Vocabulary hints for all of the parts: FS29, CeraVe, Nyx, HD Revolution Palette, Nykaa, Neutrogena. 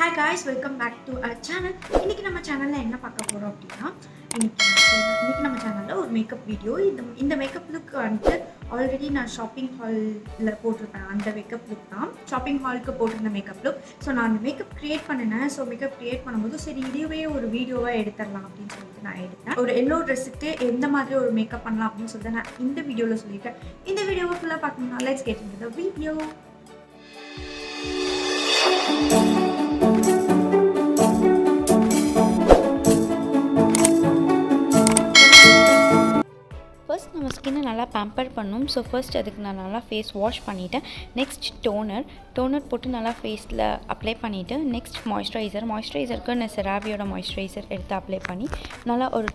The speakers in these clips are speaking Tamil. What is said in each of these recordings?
Hi guys, welcome back to our channel. Today we channel la enna paaka porom appadina iniki nama channel la or makeup video indha makeup look vandu already na shopping hall la potirukken andha makeup look da shopping hall ku potirna makeup look so naan makeup create pannena so makeup create panumbodhu seri idiyave or video va eduthalam appdi solittu na edutha or yellow dress ku endha maadhiri or makeup pannalam appdi solittu na indha video la soliten indha video full ah paakona let's get into the video. First, we will pamper our skin. So first, we will face wash. Next, toner. Toner apply our face. Next, moisturizer. Moisturizer is CeraVe moisturizer. Apply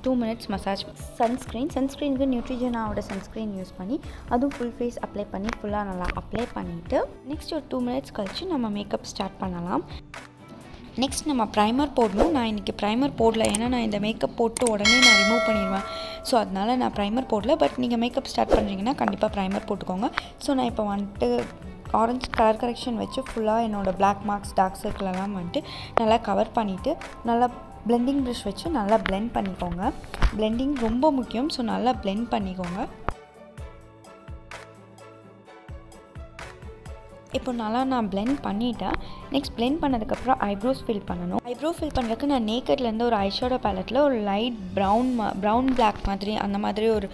2 minutes massage. Sunscreen. Sunscreen is Neutrogena sunscreen. Use adu full face apply panni. Full apply pannite. Next, 2 minutes kalichu nama makeup start pannalam. Next, we primer podnu. Na iniki primer podla ena na indha makeup pottu odane na remove pannirven. So adnala na primer podla but neenga makeup start pandringina kandipa primer potukonga. So na ipo vandu orange color correction vechu full ah enoda black marks dark circle la vandu nalla cover pannite nalla blending brush vechu nalla blend pannikonga. Blending romba mukkiyam so nalla blend pannikonga. இப்போ நல்லா நான் blend பண்ணிட்டேன். Next blend பண்ணதுக்கு அப்புறம் eyebrows fill பண்ணனும். Eyebrow fill பண்றதுக்கு நான் Naked ல இருந்து ஒரு ஐ ஷேடோ palette ல ஒரு லைட் brown black மாதிரி அந்த மாதிரி ஒரு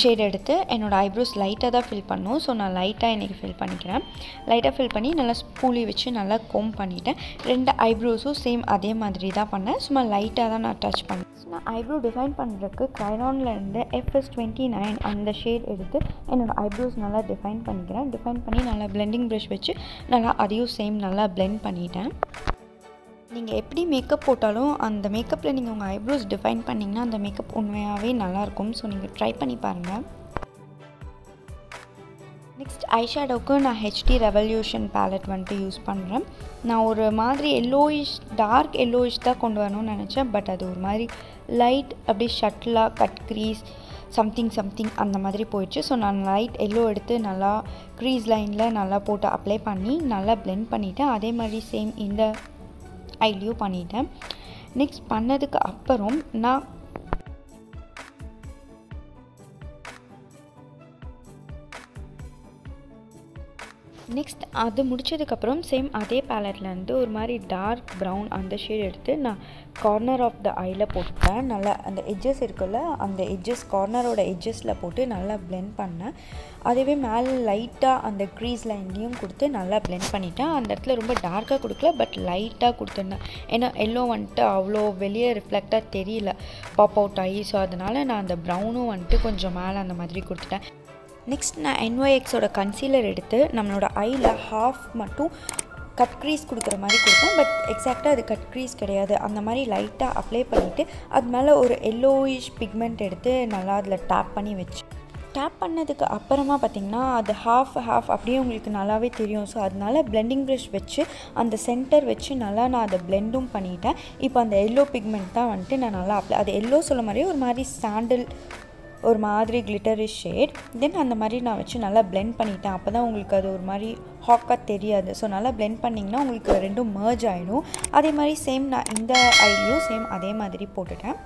ஷேட் எடுத்து என்னோட ஐப்ரோஸ் லைட்டா தான் fill பண்ணனும். சோ நான் லைட்டா இன்னைக்கு fill பண்ணிக்கிறேன். லைட்டா fill பண்ணி நல்லா ஸ்பூலி வச்சு நல்லா comb பண்ணிட்டேன். ரெண்டு ஐப்ரோஸும் சேம் அதே மாதிரி தான் பண்ணேன். சும்மா லைட்டா தான் நான் டச் பண்ணேன். நான் ஐப்ரோ டிஃபைன் பண்றதுக்கு Crayon ல இருந்து FS29 அந்த ஷேட் எடுத்து என்னோட ஐப்ரோஸ் நல்லா டிஃபைன் பண்ணிக்கிறேன். டிஃபைன் பண்ணி நல்லா blending brush வெச்சு நல்லா அதையும் சேம் நல்லா blend பண்ணிட்டேன். நீங்க எப்படி மேக்கப் போட்டாலும் அந்த மேக்கப்ல நீங்க உங்க ஐப்ரோஸ் டிஃபைன் பண்ணீங்கன்னா அந்த மேக்கப் உண்மையாவே நல்லா இருக்கும். சோ நீங்க ட்ரை பண்ணி பாருங்க. Next eyeshadow ku na HD Revolution Palette vandu use pandren. Na oru maadhiri yellowish dark yellowish da kondu varanu nenachen but adu oru maadhiri light abbi shuttle cut crease something andha maadhiri poichu so na light yellow eduthu nalla crease line la nalla potu apply panni nalla blend panniten adhe maari same indha ஐடியூ பண்ணிட்டேன். நெக்ஸ்ட் பண்ணதுக்கு அப்புறம் நான் நெக்ஸ்ட் அது முடிச்சதுக்கு அப்புறம் சேம் அதே பாலட்ல இருந்து ஒரு மாதிரி டார்க் பிரவுன் அந்த ஷேட் எடுத்து நான் கார்னர் ஆஃப் த ஐல போட்டேன். நல்லா அந்த எட்ஜஸ் இருக்குல்ல அந்த எட்ஜஸ் கார்னரோட எட்ஜஸ்ல போட்டு நல்லா blend பண்ணேன். அதுவே மேல லைட்டா அந்த crease லைன்லயும் கொடுத்து நல்லா blend பண்ணிட்டேன். அந்த இடத்துல ரொம்ப டார்க்கா கொடுக்கல பட் லைட்டா கொடுத்தேன். ஏன்னா yellow வந்து அவ்ளோ வெளிய ரிஃப்ளெக்ட்டா தெரியல பாப் அவுட் ஆகி சோ அதனால நான் அந்த பிரவுனும் வந்து கொஞ்சம் மேல அந்த மாதிரி கொடுத்துட்டேன். Next na NYX oda concealer eduthu nammaloda eye la half mattum cut crease kudukra mari kudupom but exact ah adu cut crease kediyadhu andha mari light ah apply pannittu ad mela or yellowish pigment eduthu nalla adla tap panni vechu tap pannadukku apparama pathina adu half apdiye ungalku nallave theriyum so adnala blending brush vechu andha center vechu nalla na adu blendum panniten ipo andha yellow pigment da vandu na nalla apply adu yellow solla mari or mari sandal ஒரு மாதிரி கிளிட்டரிஷ் ஷேட் தென் அந்த மாதிரி நான் வச்சு நல்லா blend பண்ணிட்டேன். அப்பதான் உங்களுக்கு அது ஒரு மாதிரி ஹாக்கா தெரியாது. ஸோ நல்லா blend பண்ணிங்கன்னா உங்களுக்கு ரெண்டும் merge ஆயிடும். அதே மாதிரி சேம் நான் இந்த ஐலையும் சேம் அதே மாதிரி போட்டுட்டேன்.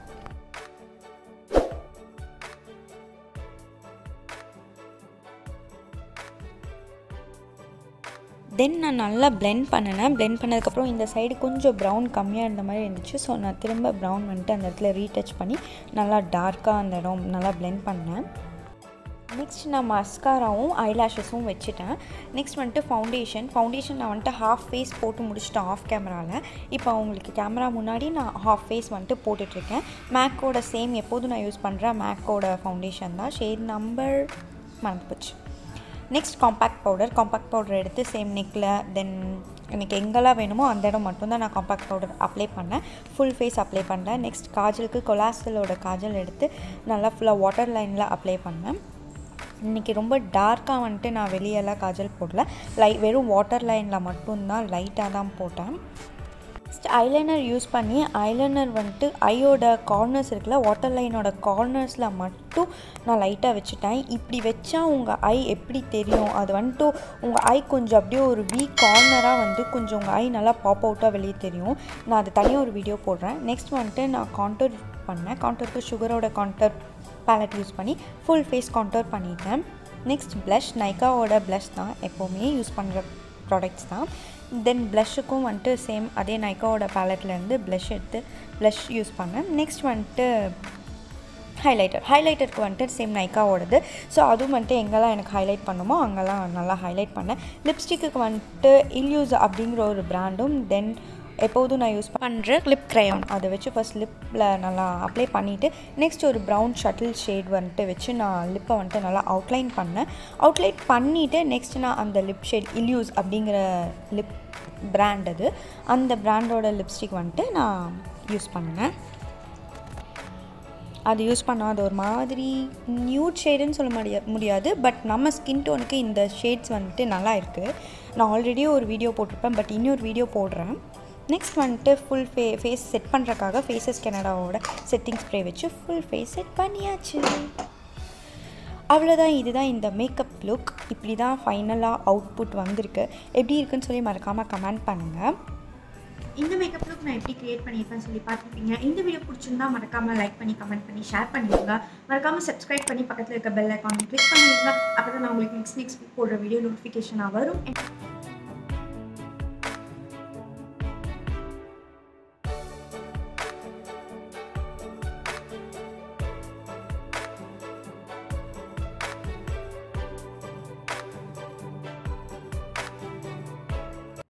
தென் நான் நல்லா blend பண்ணினேன். blend பண்ணதுக்கப்புறம் இந்த சைடு கொஞ்சம் ப்ரௌன் கம்மியாக இருந்த மாதிரி இருந்துச்சு. ஸோ நான் திரும்ப ப்ரௌன் வந்துட்டு அந்த இடத்துல ரீடச் பண்ணி நல்லா டார்க்காக அந்த இடம் நல்லா blend பண்ணேன். நெக்ஸ்ட் நான் மஸ்காராவும் ஐலாஷஸும் வச்சுட்டேன். நெக்ஸ்ட் வந்துட்டு ஃபவுண்டேஷன் நான் வந்துட்டு ஹாஃப் ஃபேஸ் போட்டு முடிச்சுட்டேன் ஆஃப் கேமராவில். இப்போ அவங்களுக்கு கேமரா முன்னாடி நான் ஹாஃப் ஃபேஸ் வந்துட்டு போட்டுட்ருக்கேன். மேக்கோட சேம் எப்போதும் நான் யூஸ் பண்ணுறேன் மேக்கோட ஃபவுண்டேஷன் தான். ஷேட் நம்பர் மறந்து போச்சு. நெக்ஸ்ட் காம்பேக்ட் பவுடர் எடுத்து சேம் நெக்கில் தென் எனக்கு எங்கெல்லாம் வேணுமோ அந்த இடம் மட்டும்தான் நான் காம்பேக்ட் பவுடர் அப்ளை பண்ணேன். ஃபுல் ஃபேஸ் அப்ளை பண்ணேன். நெக்ஸ்ட் காஜலுக்கு கொலாசலோட காஜல் எடுத்து நல்லா ஃபுல்லாக வாட்டர் லைனில் அப்ளை பண்ணேன். இன்றைக்கி ரொம்ப டார்க்காக வந்துட்டு நான் வெளியெல்லாம் காஜல் போடல. வெறும் வாட்டர் லைனில் மட்டும்தான் லைட்டாக தான் போட்டேன். நெக்ஸ்ட் ஐலைனர் யூஸ் பண்ணி ஐலைனர் வந்து ஐயோட கார்னர்ஸ் இருக்குல வாட்டர் லைனோட கார்னர்ஸில் மட்டும் நான் லைட்டாக வச்சுட்டேன். இப்படி வச்சா உங்கள் ஐ எப்படி தெரியும், அது வந்துட்டு உங்கள் ஐ கொஞ்சம் அப்படியே ஒரு வீக் கார்னராக வந்து கொஞ்சம் உங்கள் ஐ நல்லா பாப் அவுட்டாக வெளியே தெரியும். நான் அது தனியாக ஒரு வீடியோ போடுறேன். நெக்ஸ்ட் வந்துட்டு நான் கான்டூர் பண்ணேன். கான்டூருக்கு சுகரோட கான்டூர் பேலட் யூஸ் பண்ணி ஃபுல் ஃபேஸ் கான்டூர் பண்ணிட்டேன். நெக்ஸ்ட் ப்ளஷ், நைக்காவோட ப்ளஷ் தான் எப்போவுமே யூஸ் பண்ணுற ப்ராடக்ட்ஸ் தான். தென் ப்ளஷ்ஷுக்கும் வந்துட்டு சேம் அதே நைக்காவோட பேலட்லேருந்து ப்ளஷ் எடுத்து ப்ளஷ் யூஸ் பண்ணேன். நெக்ஸ்ட் வந்துட்டு ஹைலைட்டர், ஹைலைட்டருக்கு வந்துட்டு சேம் நைக்காவோடது. ஸோ அதுவும் வந்துட்டு எங்கெல்லாம் எனக்கு ஹைலைட் பண்ணுமோ அங்கெல்லாம் நல்லா ஹைலைட் பண்ணேன். லிப்ஸ்டிக்கு வந்துட்டு இல்யூஸ் அப்படிங்கிற ஒரு ப்ராண்டும், தென் எப்போதும் நான் யூஸ் பண்ணுற லிப் க்ரையான் அதை வச்சு ஃபஸ்ட் லிப்பில் நல்லா அப்ளை பண்ணிவிட்டு நெக்ஸ்ட் ஒரு ப்ரௌன் ஷட்டில் ஷேட் வந்துட்டு வச்சு நான் லிப்பை வந்துட்டு நல்லா அவுட்லைன் பண்ணேன். அவுட்லைன் பண்ணிவிட்டு நெக்ஸ்ட் நான் அந்த லிப் ஷேட் இல்யூஸ் அப்படிங்கிற லிப் ப்ராண்ட், அது அந்த ப்ராண்டோட லிப்ஸ்டிக் வந்துட்டு நான் யூஸ் பண்ணேன். அது யூஸ் பண்ணால் அது ஒரு மாதிரி நியூட் ஷேடுன்னு சொல்ல முடியாது, பட் நம்ம ஸ்கின் டோனுக்கு இந்த ஷேட்ஸ் வந்துட்டு நல்லா இருக்குது. நான் ஆல்ரெடியே ஒரு வீடியோ போட்டிருப்பேன், பட் இன்னொரு வீடியோ போடுறேன். நெக்ஸ்ட் வந்துட்டு ஃபுல் ஃபேஸ் செட் பண்ணுறக்காக ஃபேஸஸ் கனடாவோட செட்டிங் ஸ்ப்ரே வச்சு ஃபுல் ஃபேஸ் செட் பண்ணியாச்சு. அவ்வளோதான், இதுதான் இந்த மேக்கப் லுக். இப்படி தான் ஃபைனலாக அவுட்புட் வந்திருக்கு. எப்படி இருக்குன்னு சொல்லி மறக்காமல் கமெண்ட் பண்ணுங்கள். இந்த மேக்கப் லுக் நான் எப்படி க்ரியேட் பண்ணியிருப்பேன்னு சொல்லி பார்த்துருப்பீங்க. இந்த வீடியோ பிடிச்சிருந்தா மறக்காமல் லைக் பண்ணி, கமெண்ட் பண்ணி, ஷேர் பண்ணிடுங்க. மறக்காமல் சப்ஸ்கிரைப் பண்ணி பக்கத்தில் இருக்க பெல் ஐக்கான் கிளிக் பண்ணிடுங்க. அப்போ தான் நான் உங்களுக்கு நெக்ஸ்ட் போடுற வீடியோ நோட்டிஃபிகேஷனாக வரும்.